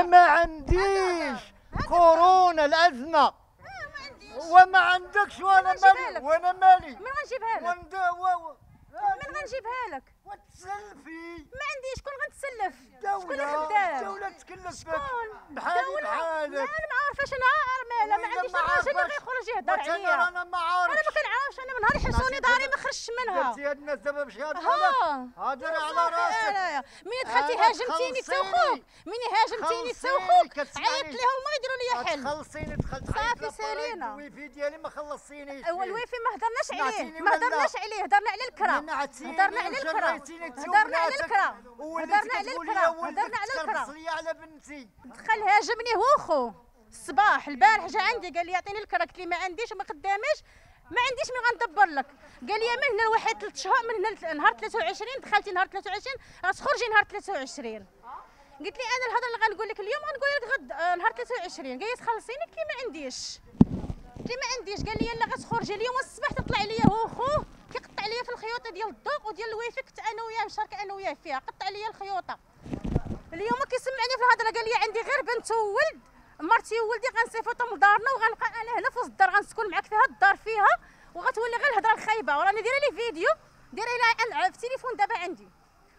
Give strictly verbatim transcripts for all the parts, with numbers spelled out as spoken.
أنا ما عنديش كورونا الأزمة وما عندكش وأنا مالي وأنا مالي من غنجيبها لك؟ من غنجيبها لك؟ وتسلفي ما عنديش شكون غنتسلف؟ شكون الخدام؟ الدولة تكلف بك بحالي بحالك أنا ما عارفاش أنا مالا ما عنديش راجل اللي غيخرج يهضر عليا أنا ما عارفش أنا ما كنعرفش أنا من نهار يحبسوني داري ما خرجتش منها قلتي هاد الناس دابا باش يهضروا لك هضري على راسك ملي دخلتي هاجمتيني تا وخوك ملي هاجمتيني تا وخوك عيطت لهم هما يديروا لي حل خلصيني دخلت صافي سالينا الويفي ديالي ما خلصتينيش الويفي ما هضرناش عليه ما هضرناش عليه هضرنا على الكرا هضرنا على الكرا هضرنا على الكرا هضرنا على الكرا هضرنا على الكرا على بنتي دخل هاجمني هو خوه الصباح البارح جا عندي قال لي يعطيني الكرا قلت لي ما عنديش وما قداميش ما عنديش من غندبر لك قال لي من هنا لواحد ثلاث شهور من هنا نهار ثلاثة وعشرين دخلتي نهار ثلاثة وعشرين غتخرجي نهار ثلاثة وعشرين قلت لي انا الهضره اللي غنقول لك اليوم غنقول لك غد نهار ثلاثة وعشرين قال لي تخلصيني قلت لي ما عنديش قلت لي ما عنديش قال لي لا غتخرجي اليوم الصباح تطلع لي هو خوه كيقطع لي في الخيوطه ديال الضوء وديال الويفي كنت انا وياه مشاركه انا وياه فيها قطع لي الخيوطه اليوم كيسمعني في الهضره قال لي عندي غير بنت وولد مرتي وولدي غنصيفطهم لدارنا وغنبقى انا هنا في وسط الدار غنسكن معاك فيها الدار فيها وغتولي غير الهضره الخايبه وراني دايره لي فيديو دايره لي في التليفون دابا عندي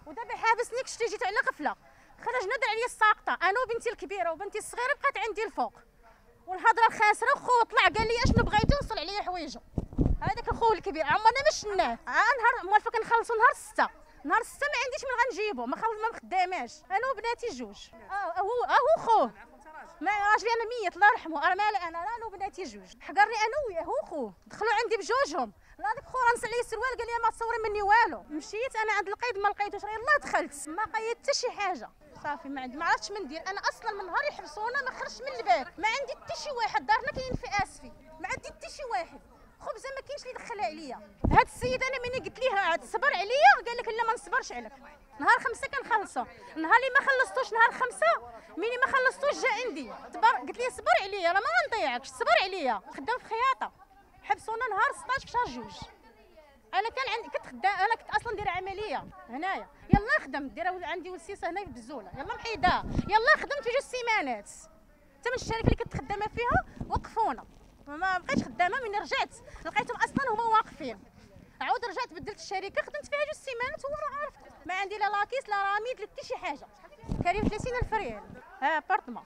ودابا حابسني كشتي جيت على غفله خرجنا دار عليا الساقطه انا وبنتي الكبيره وبنتي الصغيره بقات عندي الفوق والهضره الخاسره وخو طلع قال لي اشنو بغيتو نوصل عليا حوايجه هذاك الخو الكبير عمرنا ما شناه نهار موالفه كنخلصوا نهار ستة نهار ستة ما عنديش من غنجيبو ما خلص ما خداماش انا وبناتي جوج اه هو اه هو خوه ما راجلي انا ميت الله يرحمه انا مال انا لا وبناتي جوج حقرني انا وياه هو خوه دخلوا عندي بجوجهم لا داك خو رانس عليا السروال قال لي ما تصوري مني والو مشيت انا عند القيد ما لقيتوش غير الله دخلت ما قيدت حتى شي حاجه صافي ما عندي ما عرفتش من ندير انا اصلا من نهار يحبسونا ما خرجتش من الباب ما عندي حتى شي واحد دارنا كاين في اسفي ما عندي حتى شي واحد خبزه ما كاينش اللي دخلها عليا هاد السيد انا ملي قلت ليه عاد صبر عليا قال لك لا ما نصبرش عليك نهار خمسة كنخلصو نهار اللي ما خلصتوش نهار خمسة ملي ما خلصتوش جا عندي صبر قلت ليه صبر عليا راه ما غنضيعكش صبر عليا خدام في خياطه حبسونا نهار ستة عشر في شهر جوج انا كان عندي كنت خدام انا كنت اصلا دايره عمليه هنايا يلا خدم دايره عندي والسيسه هنا في بزوله يلا محيداها يلا خدمت جوج سيمانات حتى من الشركه اللي كنت خدامه فيها وقفونا ما بقيتش خدامه ملي رجعت لقيتهم اصلا هما واقفين عاود رجعت بدلت الشركه خدمت فيها جوج سيمانات هو راه عارف ما عندي لا لاكيس لا راميد لا حتى شي حاجه كريم ثلاثين ألف ريال ها بارطما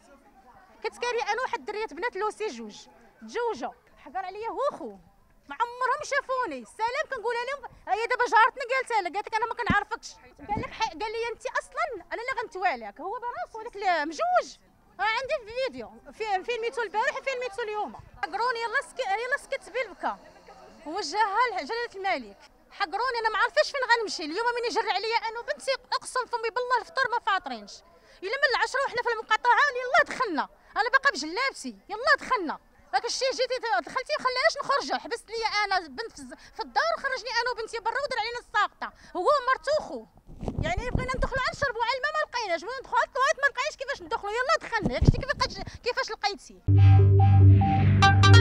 كنت كاري انا واحد الدريات بنات لوسي جوج تزوجوا حقر عليا هو خوه ما عمرهم شافوني سلام كنقولها لهم هي دابا جارتنا قالتها لها قالت لك انا ما كنعرفكش قال لك قال لي انت اصلا انا اللي غنتواليك هو براسو هذاك مجوج اه عندي في الفيديو في فيلميتو البارح وفيلميتو اليوم حقروني يلا سكت يلا سكت بالبكا وجهها لجلاله الملك حقروني انا ما عرفتش فين غنمشي اليوم ملي جر عليا انا وبنتي اقسم فمي بالله الفطور ما فاطرينش الا من العشرة وحنا في المقاطعه يلا دخلنا انا باقا بجلابتي يلا دخلنا داك الشيء جيتي دخلتي ما خليهاش نخرج حبست لي انا بنت في الدار وخرجني انا وبنتي برا ودار علينا الساقطه هو مرتو خو يعني بغينا ندخلوا على الشرب وعلى الماء ما لقيناش بغينا ندخلوا على الطواليت ما لقيناش كيفاش ندخلوا يلا دخلنا داكشي كيفاش لقيتي